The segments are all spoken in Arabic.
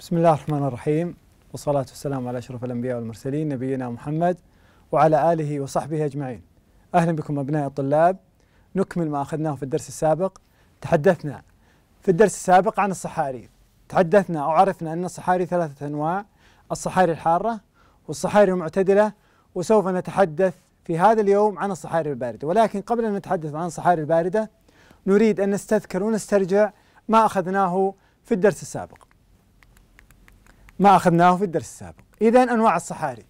بسم الله الرحمن الرحيم، والصلاة والسلام على أشرف الأنبياء والمرسلين نبينا محمد وعلى آله وصحبه أجمعين. أهلا بكم أبناء الطلاب. نكمل ما أخذناه في الدرس السابق. تحدثنا في الدرس السابق عن الصحاري، تحدثنا أو عرفنا أن الصحاري ثلاثة أنواع: الصحاري الحارة والصحاري المعتدلة، وسوف نتحدث في هذا اليوم عن الصحاري الباردة. ولكن قبل أن نتحدث عن الصحاري الباردة نريد أن نستذكر ونسترجع ما أخذناه في الدرس السابق. إذن أنواع الصحاري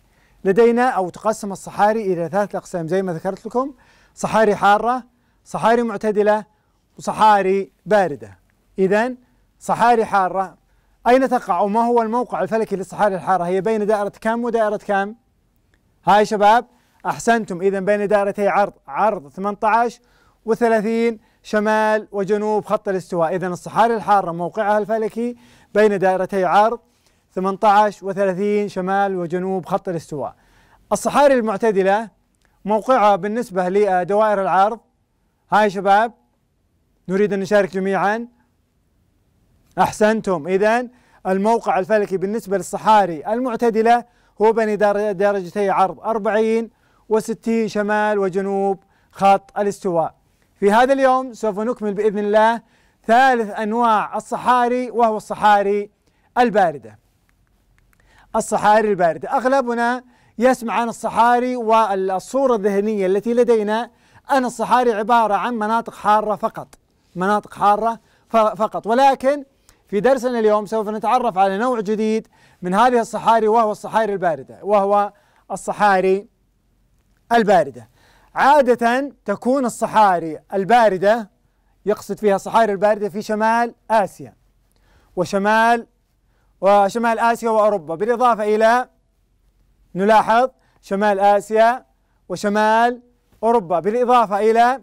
لدينا، أو تقسم الصحاري إلى ثلاثة أقسام زي ما ذكرت لكم: صحاري حارة، صحاري معتدلة، وصحاري باردة. إذن صحاري حارة، أين تقع أو ما هو الموقع الفلكي للصحاري الحارة؟ هي بين دائرة كام ودائرة كام؟ هاي شباب أحسنتم. إذن بين دائرتي عرض 18 و30 شمال وجنوب خط الاستواء. إذن الصحاري الحارة موقعها الفلكي بين دائرتي عرض 18 و30 شمال وجنوب خط الاستواء. الصحاري المعتدلة موقعها بالنسبة لدوائر العرض، هاي شباب نريد أن نشارك جميعا، أحسنتم. إذن الموقع الفلكي بالنسبة للصحاري المعتدلة هو بين درجتي عرض 40 و60 شمال وجنوب خط الاستواء. في هذا اليوم سوف نكمل بإذن الله ثالث أنواع الصحاري، وهو الصحاري الباردة. الصحاري الباردة، أغلبنا يسمع عن الصحاري، والصورة الذهنية التي لدينا أن الصحاري عبارة عن مناطق حارة فقط، ولكن في درسنا اليوم سوف نتعرف على نوع جديد من هذه الصحاري، وهو الصحاري الباردة. عادة تكون الصحاري الباردة يقصد فيها الصحاري الباردة في شمال آسيا وشمال آسيا وأوروبا، بالإضافة إلى نلاحظ شمال آسيا وشمال أوروبا، بالإضافة إلى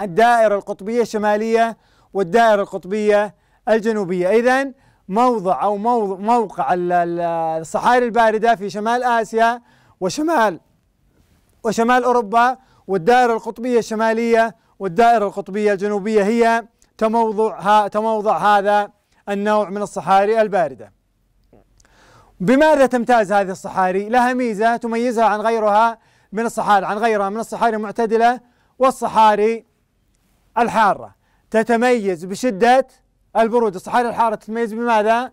الدائرة القطبية الشمالية والدائرة القطبية الجنوبية. إذن موضع أو موقع الصحاري الباردة في شمال آسيا وشمال أوروبا والدائرة القطبية الشمالية والدائرة القطبية الجنوبية هي تموضع هذا النوع من الصحاري الباردة. بماذا تمتاز هذه الصحاري؟ لها ميزة تميزها عن غيرها من الصحاري، المعتدلة والصحاري الحارة. تتميز بشدة البرودة. الصحاري الحارة تتميز بماذا؟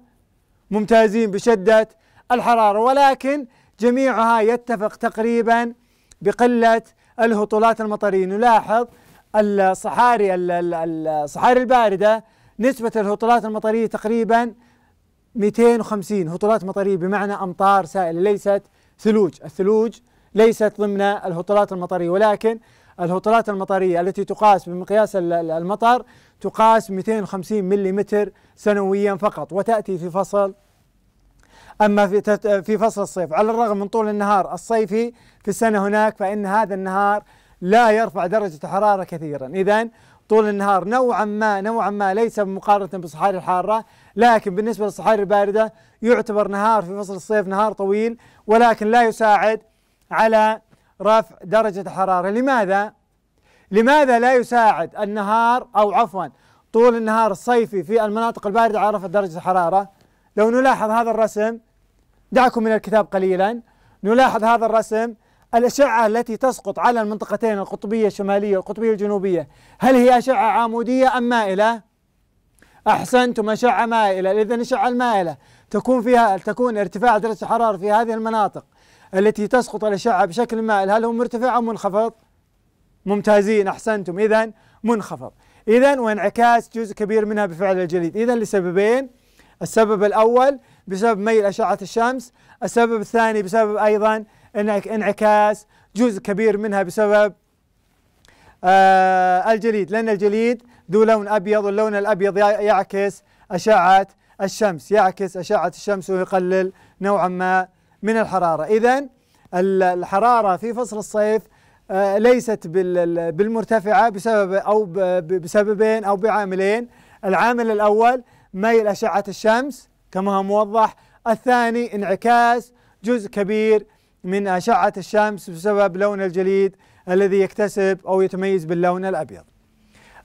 ممتازين بشدة الحرارة، ولكن جميعها يتفق تقريبا بقلة الهطولات المطرية. نلاحظ الصحاري الباردة نسبة الهطولات المطرية تقريبا 250 هطولات مطرية، بمعنى أمطار سائلة ليست ثلوج. الثلوج ليست ضمن الهطولات المطرية، ولكن الهطولات المطرية التي تقاس بمقياس المطر تقاس 250 ملم سنويا فقط، وتأتي في فصل، أما في فصل الصيف. على الرغم من طول النهار الصيفي في السنة هناك، فإن هذا النهار لا يرفع درجة الحرارة كثيرا. إذن طول النهار نوعا ما ليس مقارنة بالصحاري الحارة، لكن بالنسبة للصحاري الباردة يعتبر نهار في فصل الصيف نهار طويل، ولكن لا يساعد على رفع درجة الحرارة. لماذا لا يساعد النهار أو عفوا طول النهار الصيفي في المناطق الباردة على رفع درجة الحرارة؟ لو نلاحظ هذا الرسم، دعكم من الكتاب قليلا، نلاحظ هذا الرسم. الأشعة التي تسقط على المنطقتين القطبية الشمالية والقطبية الجنوبية، هل هي أشعة عمودية أم مائلة؟ أحسنتم، أشعة مائلة. إذا الأشعة المائلة تكون ارتفاع درجة الحرارة في هذه المناطق التي تسقط الأشعة بشكل مائل، هل هو مرتفع أو منخفض؟ ممتازين، أحسنتم. إذا منخفض، إذا وانعكاس جزء كبير منها بفعل الجليد. إذا لسببين: السبب الأول بسبب ميل أشعة الشمس، السبب الثاني بسبب أيضا انعكاس جزء كبير منها بسبب الجليد، لأن الجليد ذو لون أبيض، واللون الأبيض يعكس أشعة الشمس ويقلل نوعا ما من الحرارة. إذن الحرارة في فصل الصيف ليست بالمرتفعة بسببين أو بعاملين: العامل الأول ميل أشعة الشمس كما هو موضح، الثاني انعكاس جزء كبير من أشعة الشمس بسبب لون الجليد الذي يكتسب أو يتميز باللون الأبيض.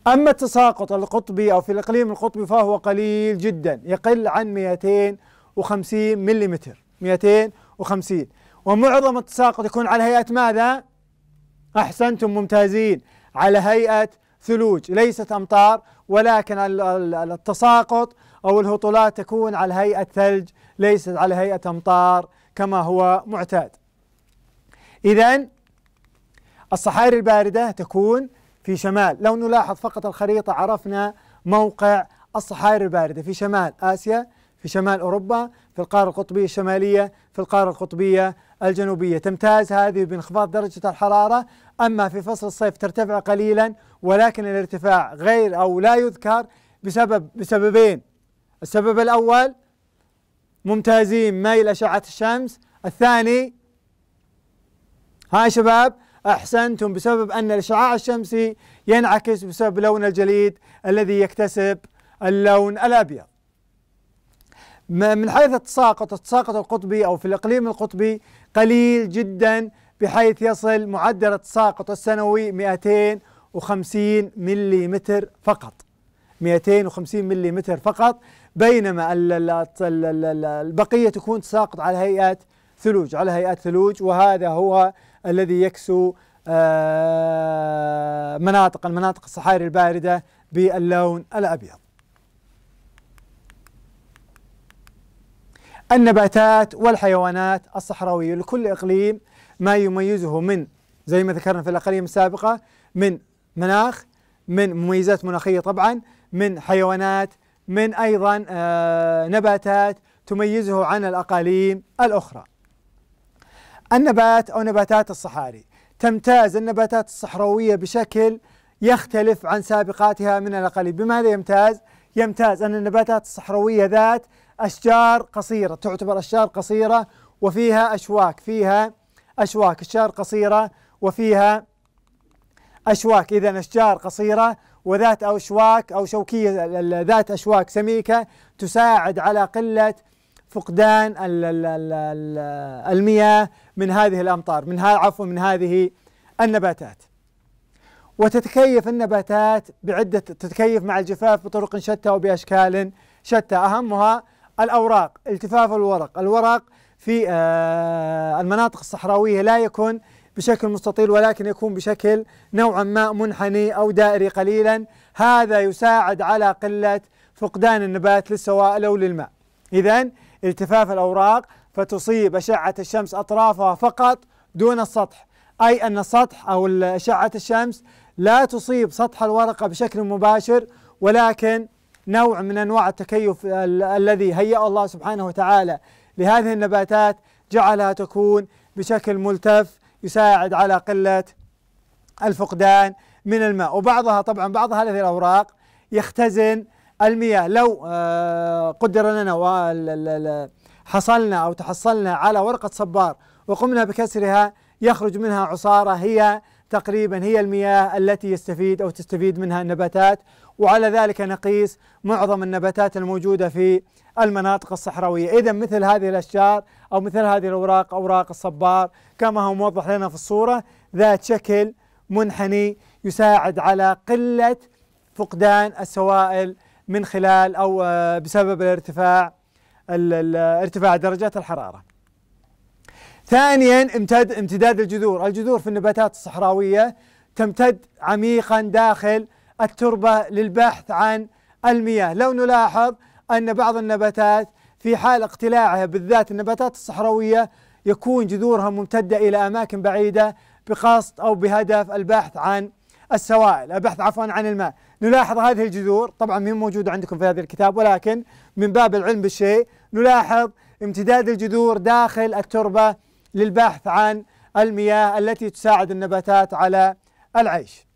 أما التساقط القطبي أو في الإقليم القطبي فهو قليل جدا، يقل عن 200 250 ملم 250. ومعظم التساقط يكون على هيئة ماذا؟ أحسنتم ممتازين، على هيئة ثلوج، ليست أمطار، ولكن التساقط أو الهطولات تكون على هيئة ثلج ليست على هيئة أمطار كما هو معتاد. إذن الصحاري الباردة تكون في شمال، لو نلاحظ فقط الخريطة عرفنا موقع الصحاري الباردة في شمال آسيا، في شمال أوروبا، في القارة القطبية الشمالية، في القارة القطبية الجنوبية. تمتاز هذه بانخفاض درجة الحرارة، أما في فصل الصيف ترتفع قليلا، ولكن الارتفاع غير أو لا يذكر بسببين. السبب الأول ممتازين ميل أشعة الشمس، الثاني ها شباب أحسنتم بسبب أن الإشعاع الشمسي ينعكس بسبب لون الجليد الذي يكتسب اللون الأبيض. من حيث التساقط، التساقط القطبي أو في الإقليم القطبي قليل جدا، بحيث يصل معدل التساقط السنوي 250 ملم فقط، 250 ملم فقط، بينما البقية تكون تساقط على هيئة ثلوج، على هيئات ثلوج، وهذا هو الذي يكسو مناطق الصحاري الباردة باللون الأبيض. النباتات والحيوانات الصحراوية، لكل إقليم ما يميزه من، زي ما ذكرنا في الأقاليم السابقة، من مناخ، من مميزات مناخية طبعا، من حيوانات، من أيضا نباتات تميزه عن الأقاليم الأخرى. النبات أو نباتات الصحاري، تمتاز النباتات الصحراوية بشكل يختلف عن سابقاتها من الأقاليم. بماذا يمتاز؟ يمتاز أن النباتات الصحراوية ذات أشجار قصيرة، تعتبر أشجار قصيرة وفيها أشواك، أشجار قصيرة وفيها أشواك، إذا أشجار قصيرة وذات أشواك أو شوكية، ذات أشواك سميكة تساعد على قلة فقدان المياه من هذه الأمطار، من هذه النباتات. وتتكيف النباتات تتكيف مع الجفاف بطرق شتى وبأشكال شتى، أهمها الأوراق، التفاف الورق. الورق في المناطق الصحراوية لا يكون بشكل مستطيل، ولكن يكون بشكل نوعا ما منحني أو دائري قليلا، هذا يساعد على قلة فقدان النبات للسوائل أو للماء. إذن التفاف الأوراق، فتصيب أشعة الشمس أطرافها فقط دون السطح، أي أن السطح أو أشعة الشمس لا تصيب سطح الورقة بشكل مباشر، ولكن نوع من أنواع التكيف الذي هيأ الله سبحانه وتعالى لهذه النباتات جعلها تكون بشكل ملتف يساعد على قلة الفقدان من الماء. وبعضها طبعا، بعض هذه الأوراق يختزن المياه، لو قدر لنا وحصلنا أو تحصلنا على ورقة صبار وقمنا بكسرها يخرج منها عصارة، هي تقريبا هي المياه التي يستفيد أو تستفيد منها النباتات، وعلى ذلك نقيس معظم النباتات الموجودة في المناطق الصحراوية. إذا مثل هذه الأشجار أو مثل هذه الأوراق، أوراق الصبار كما هو موضح لنا في الصورة، ذات شكل منحني يساعد على قلة فقدان السوائل من خلال أو بسبب ارتفاع درجات الحرارة. ثانيا امتداد الجذور، الجذور في النباتات الصحراوية تمتد عميقا داخل التربة للبحث عن المياه. لو نلاحظ أن بعض النباتات في حال اقتلاعها، بالذات النباتات الصحراوية، يكون جذورها ممتدة إلى أماكن بعيدة بقصد أو بهدف البحث عن السوائل، البحث عفوا عن الماء. نلاحظ هذه الجذور، طبعا مهم موجودة عندكم في هذا الكتاب، ولكن من باب العلم بالشيء نلاحظ امتداد الجذور داخل التربة للبحث عن المياه التي تساعد النباتات على العيش.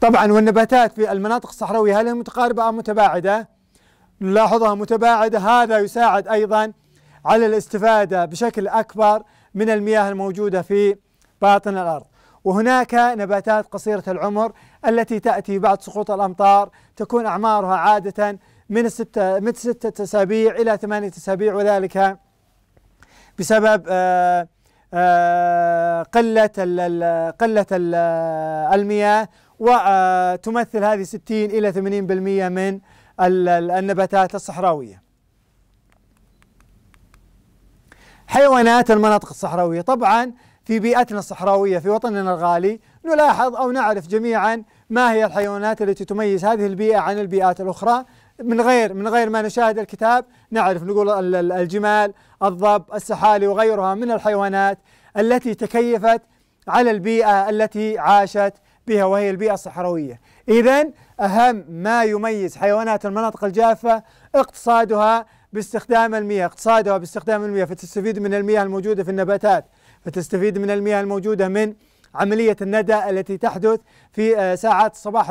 طبعا والنباتات في المناطق الصحراوية هل هي متقاربة أم متباعدة؟ نلاحظها متباعدة، هذا يساعد أيضا على الاستفادة بشكل أكبر من المياه الموجودة في باطن الأرض. وهناك نباتات قصيرة العمر التي تأتي بعد سقوط الأمطار، تكون أعمارها عادة من 6 أسابيع إلى 8 أسابيع، وذلك بسبب قلة المياه، وتمثل هذه 60 إلى 80% من النباتات الصحراوية. حيوانات المناطق الصحراوية. طبعا في بيئتنا الصحراوية في وطننا الغالي نلاحظ أو نعرف جميعا ما هي الحيوانات التي تميز هذه البيئة عن البيئات الأخرى من غير ما نشاهد الكتاب، نعرف. نقول الجمال، الضب، السحالي وغيرها من الحيوانات التي تكيفت على البيئة التي عاشت بها وهي البيئة الصحراوية. إذن أهم ما يميز حيوانات المناطق الجافة اقتصادها باستخدام المياه، فتستفيد من المياه الموجودة في النباتات، فتستفيد من المياه الموجودة من عملية الندى التي تحدث في ساعات الصباح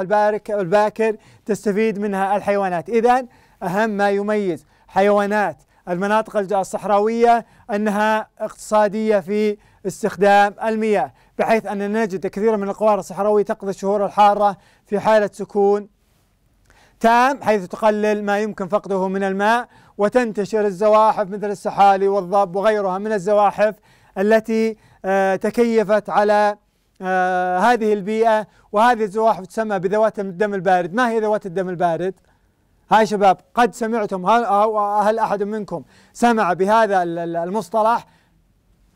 الباكر، تستفيد منها الحيوانات. إذن أهم ما يميز حيوانات المناطق الصحراوية أنها اقتصادية في استخدام المياه، بحيث أننا نجد كثيرا من القوارض الصحراوية تقضي الشهور الحارة في حالة سكون تام، حيث تقلل ما يمكن فقده من الماء، وتنتشر الزواحف مثل السحالي والضب وغيرها من الزواحف التي تكيفت على هذه البيئة. وهذه الزواحف تسمى بذوات الدم البارد. ما هي ذوات الدم البارد؟ هاي شباب قد سمعتم، هل أحد منكم سمع بهذا المصطلح؟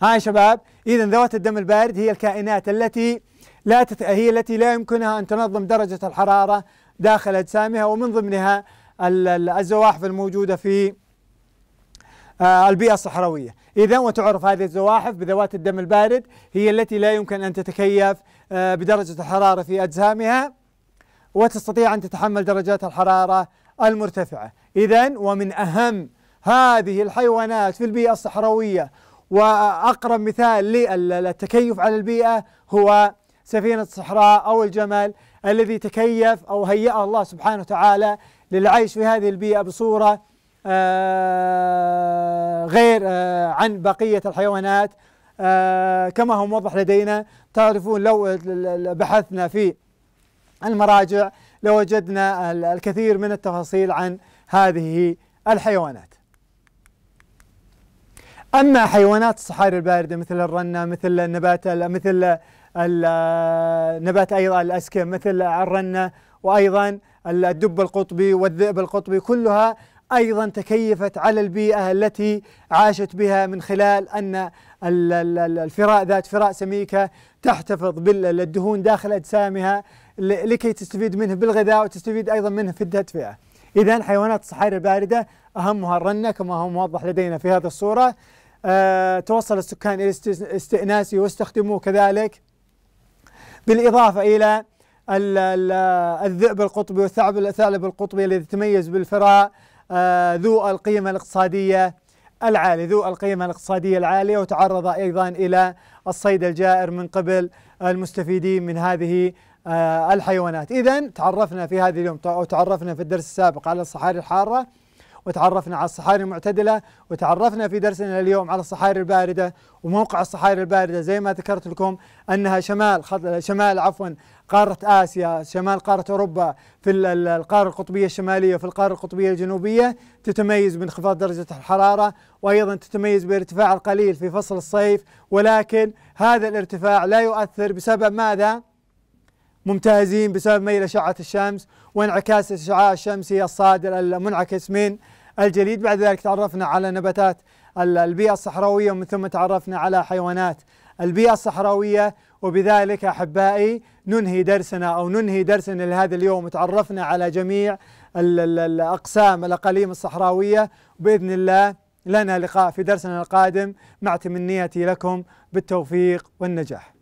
هاي شباب. إذا ذوات الدم البارد هي الكائنات التي لا يمكنها أن تنظم درجة الحرارة داخل أجسامها، ومن ضمنها الزواحف الموجودة في البيئة الصحراوية. إذا وتعرف هذه الزواحف بذوات الدم البارد، هي التي لا يمكن أن تتكيف بدرجة الحرارة في أجسامها، وتستطيع أن تتحمل درجات الحرارة المرتفعة. إذا ومن أهم هذه الحيوانات في البيئة الصحراوية وأقرب مثال للتكيف على البيئة هو سفينة الصحراء أو الجمل، الذي تكيف أو هيأ الله سبحانه وتعالى للعيش في هذه البيئة بصورة غير عن بقية الحيوانات، كما هو موضح لدينا. تعرفون لو بحثنا في المراجع لوجدنا الكثير من التفاصيل عن هذه الحيوانات. أما حيوانات الصحاري الباردة مثل الرنة، مثل نبات أيضا الأسكم، مثل الرنة، وأيضا الدب القطبي والذئب القطبي، كلها أيضا تكيفت على البيئة التي عاشت بها، من خلال أن الفراء ذات فراء سميكة تحتفظ بالدهون داخل أجسامها لكي تستفيد منه بالغذاء، وتستفيد أيضا منه في التدفئة. إذن حيوانات الصحاري الباردة أهمها الرنة كما هو موضح لدينا في هذه الصورة. توصل السكان إلى استئناسه واستخدموه كذلك، بالإضافة إلى الذئب القطبي والثعلب القطبي الذي يتميز بالفراء ذو القيمة الاقتصادية العالية وتعرض أيضا إلى الصيد الجائر من قبل المستفيدين من هذه الحيوانات. إذن تعرفنا في هذا اليوم، أو تعرفنا في الدرس السابق على الصحاري الحارة، وتعرفنا على الصحاري المعتدلة، وتعرفنا في درسنا اليوم على الصحاري الباردة. وموقع الصحاري الباردة زي ما ذكرت لكم أنها شمال قارة آسيا، شمال قارة أوروبا، في القارة القطبية الشمالية، في القارة القطبية الجنوبية. تتميز بانخفاض درجة الحرارة، وأيضا تتميز بارتفاع القليل في فصل الصيف، ولكن هذا الارتفاع لا يؤثر. بسبب ماذا؟ ممتازين بسبب ميل أشعة الشمس وانعكاس الأشعة الشمسية الصادر المنعكس من الجليد. بعد ذلك تعرفنا على نباتات البيئة الصحراوية، ومن ثم تعرفنا على حيوانات البيئة الصحراوية. وبذلك أحبائي ننهي درسنا لهذا اليوم، وتعرفنا على جميع الأقسام الأقاليم الصحراوية. وبإذن الله لنا لقاء في درسنا القادم، مع تمنياتي لكم بالتوفيق والنجاح.